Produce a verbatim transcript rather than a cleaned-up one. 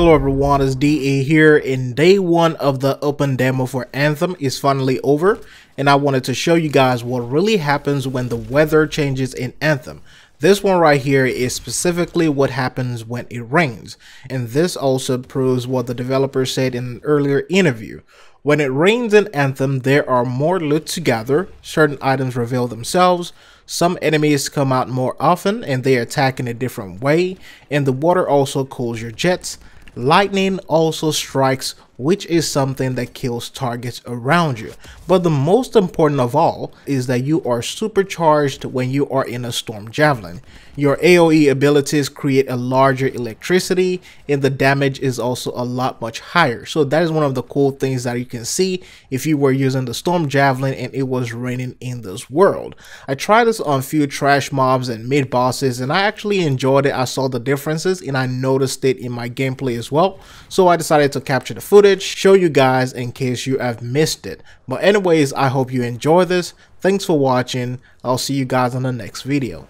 Hello everyone, it's D A here, and day one of the open demo for Anthem is finally over, and I wanted to show you guys what really happens when the weather changes in Anthem. This one right here is specifically what happens when it rains, and this also proves what the developer said in an earlier interview. When it rains in Anthem, there are more loot to gather, certain items reveal themselves, some enemies come out more often and they attack in a different way, and the water also cools your jets. Lightning also strikes, which is something that kills targets around you. But the most important of all is that you are supercharged when you are in a Storm Javelin. Your A O E abilities create a larger electricity, and the damage is also a lot much higher. So that is one of the cool things that you can see if you were using the Storm Javelin and it was raining in this world. I tried this on a few trash mobs and mid bosses, and I actually enjoyed it. I saw the differences and I noticed it in my gameplay as well. So I decided to capture the footage, show you guys in case you have missed it. But anyways, I hope you enjoy this. Thanks for watching. I'll see you guys on the next video.